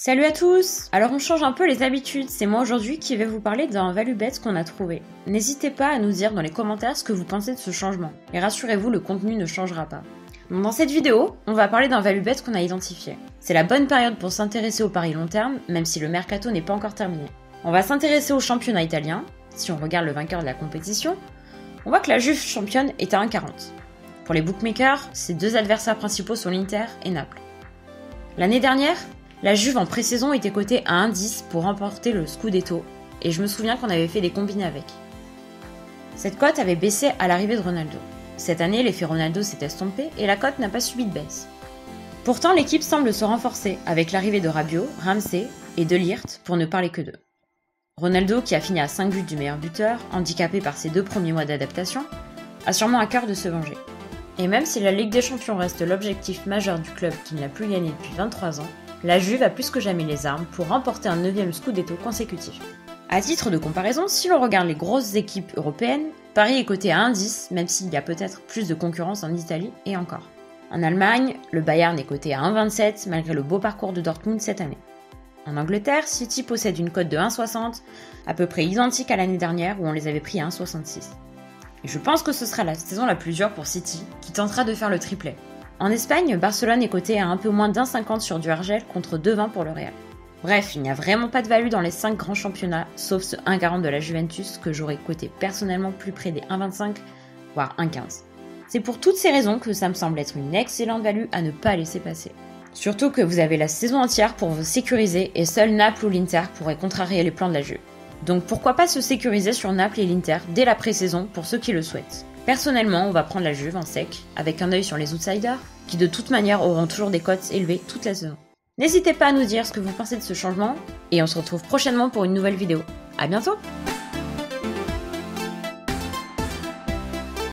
Salut à tous! Alors on change un peu les habitudes, c'est moi aujourd'hui qui vais vous parler d'un value-bet qu'on a trouvé. N'hésitez pas à nous dire dans les commentaires ce que vous pensez de ce changement, et rassurez-vous, le contenu ne changera pas. Dans cette vidéo, on va parler d'un value-bet qu'on a identifié. C'est la bonne période pour s'intéresser aux paris long terme, même si le mercato n'est pas encore terminé. On va s'intéresser au championnat italien, si on regarde le vainqueur de la compétition, on voit que la Juve championne est à 1,40. Pour les bookmakers, ses deux adversaires principaux sont l'Inter et Naples. L'année dernière, la Juve en pré-saison était cotée à 1,10 pour remporter le Scudetto, et je me souviens qu'on avait fait des combines avec. Cette cote avait baissé à l'arrivée de Ronaldo. Cette année, l'effet Ronaldo s'est estompé et la cote n'a pas subi de baisse. Pourtant, l'équipe semble se renforcer avec l'arrivée de Rabiot, Ramsey et de Liert pour ne parler que d'eux. Ronaldo, qui a fini à 5 buts du meilleur buteur, handicapé par ses deux premiers mois d'adaptation, a sûrement à cœur de se venger. Et même si la Ligue des Champions reste l'objectif majeur du club qui ne l'a plus gagné depuis 23 ans, la Juve a plus que jamais les armes pour remporter un 9e Scudetto consécutif. A titre de comparaison, si l'on regarde les grosses équipes européennes, Paris est coté à 1,10, même s'il y a peut-être plus de concurrence en Italie et encore. En Allemagne, le Bayern est coté à 1,27 malgré le beau parcours de Dortmund cette année. En Angleterre, City possède une cote de 1,60, à peu près identique à l'année dernière où on les avait pris à 1,66. Et je pense que ce sera la saison la plus dure pour City, qui tentera de faire le triplé. En Espagne, Barcelone est coté à un peu moins d'1,50 sur du argel contre 2,20 pour le Real. Bref, il n'y a vraiment pas de value dans les 5 grands championnats, sauf ce 1,40 de la Juventus que j'aurais coté personnellement plus près des 1,25 voire 1,15. C'est pour toutes ces raisons que ça me semble être une excellente value à ne pas laisser passer. Surtout que vous avez la saison entière pour vous sécuriser et seul Naples ou l'Inter pourraient contrarier les plans de la Juve. Donc pourquoi pas se sécuriser sur Naples et l'Inter dès la pré-saison pour ceux qui le souhaitent. Personnellement, on va prendre la Juve en sec, avec un œil sur les outsiders, qui de toute manière auront toujours des cotes élevées toute la saison. N'hésitez pas à nous dire ce que vous pensez de ce changement, et on se retrouve prochainement pour une nouvelle vidéo. À bientôt!